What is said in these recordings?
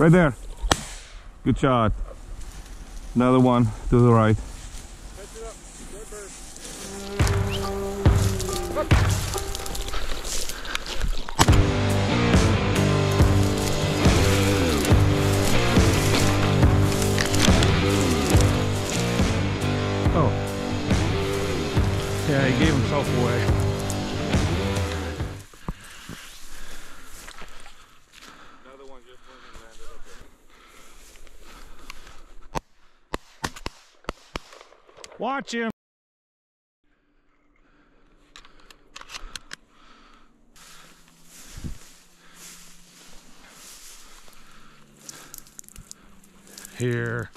Right there. Good shot. Another one to the right. Catch it up. Good bird. Oh. Yeah, he gave himself away. Watch him. Here.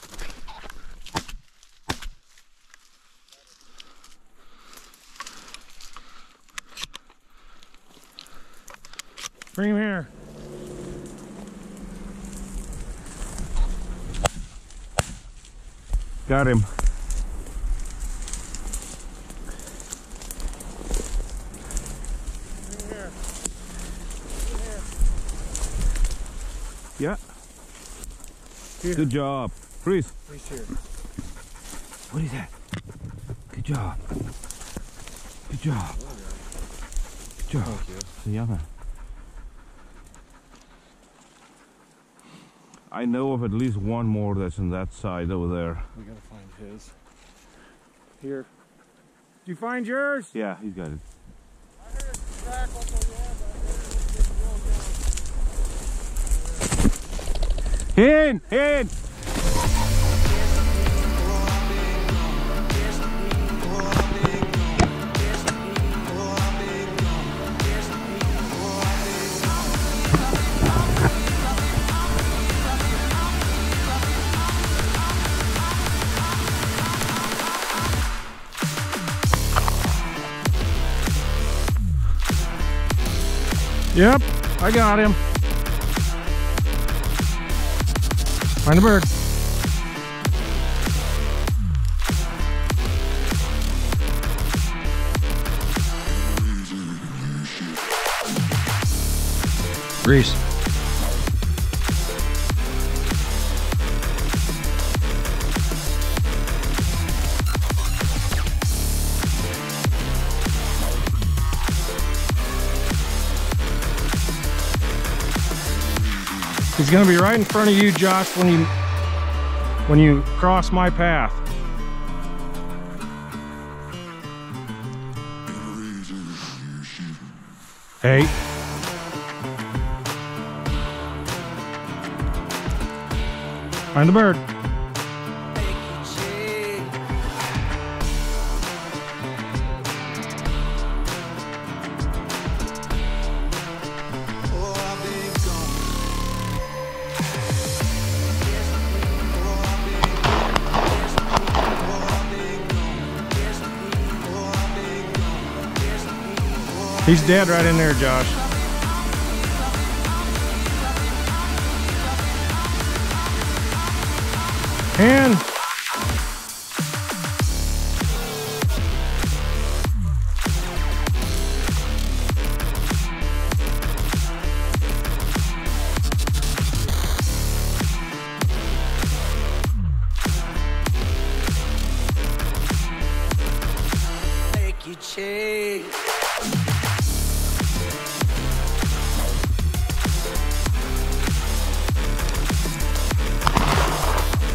Bring him here. Got him. Yeah. Here. Good job. Reese. Reese here. What is that? Good job. Good job. Good job. Thank you. It's the other. I know of at least one more that's on that side over there. We gotta find his. Here. Did you find yours? Yeah, he's got it. I heard a crack up on the end, but I heard it was getting rolled down. In! In! Yep, I got him. Find a bird. Reese. He's going to be right in front of you, Josh, when you cross my path. Hey. Find the bird. He's dead right in there, Josh. And thank you, Shay.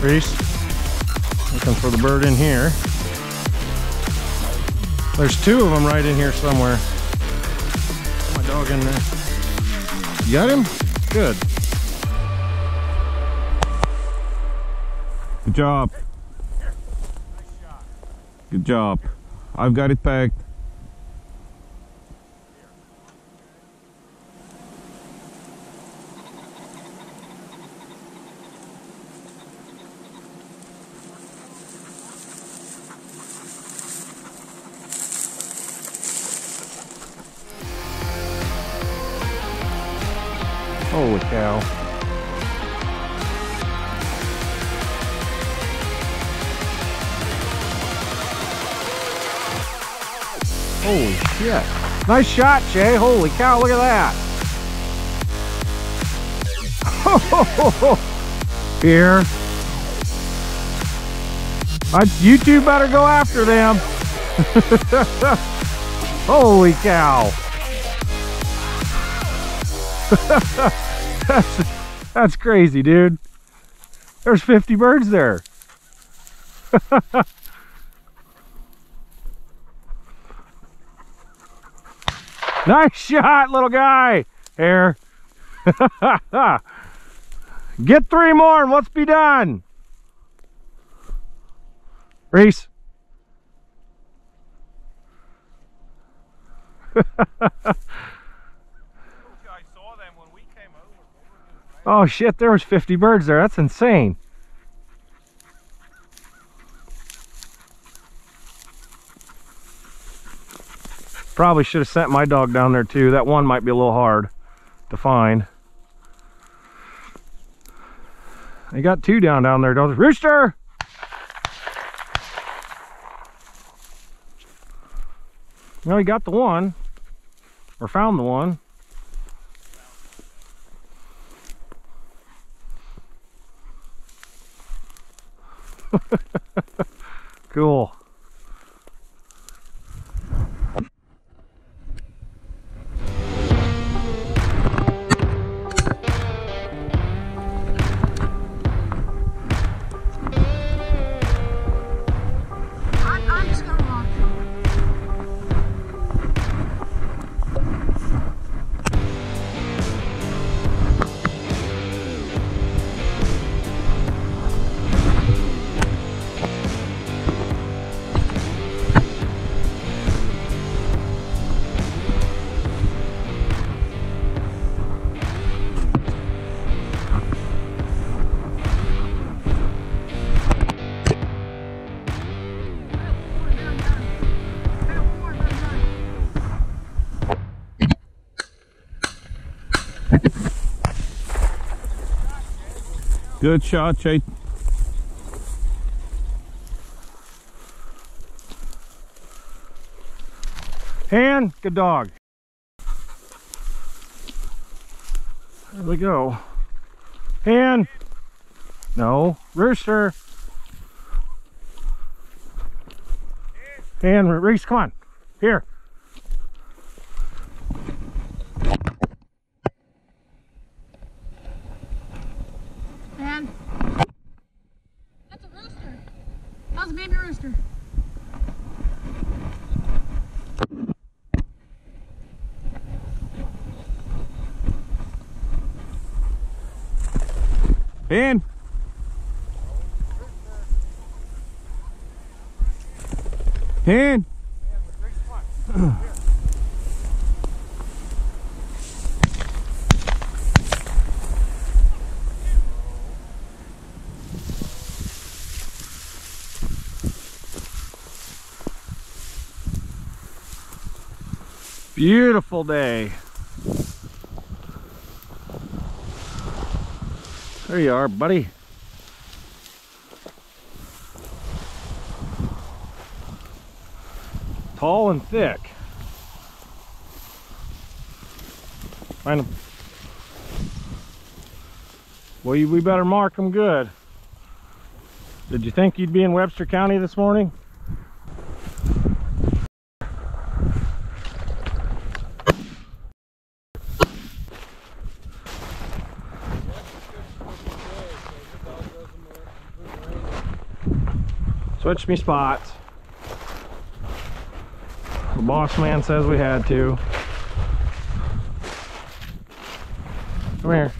Reese, looking for the bird in here. There's two of them right in here somewhere. My dog in there. You got him? Good. Good job. Good job. I've got it pegged. Holy cow. Holy shit. Nice shot, Shay. Holy cow, look at that. Here. You two better go after them. Holy cow. That's crazy, dude. There's 50 birds there. Nice shot, little guy. Here. Get 3 more and let's be done. Reese. Oh shit, there was 50 birds there. That's insane. Probably should have sent my dog down there too. That one might be a little hard to find. They got 2 down there, don't they? Rooster! No, he got the one, or found the one. Cool. Good shot, Chet. And good dog. There we go. And no, rooster. And Reese, come on. Here. In. In. Beautiful day. There you are, buddy. Tall and thick. Find them. Well, we better mark them good. Did you think you'd be in Webster County this morning? Switch me spots. The boss man says we had to. Come here.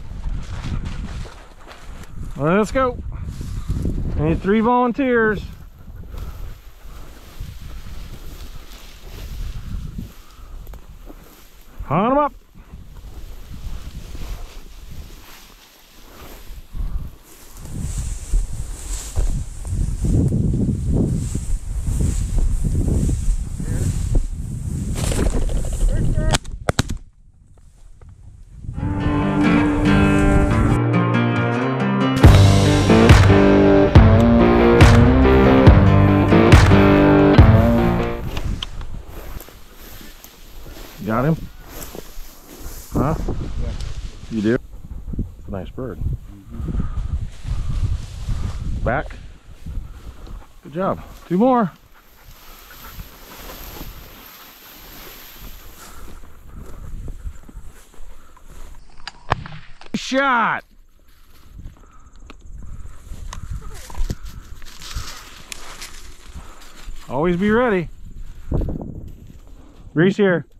Let's go. I need 3 volunteers. Hunt them up. nice bird. Mm-hmm. Back. Good job. Two more. Shot. Always be ready. Reese here.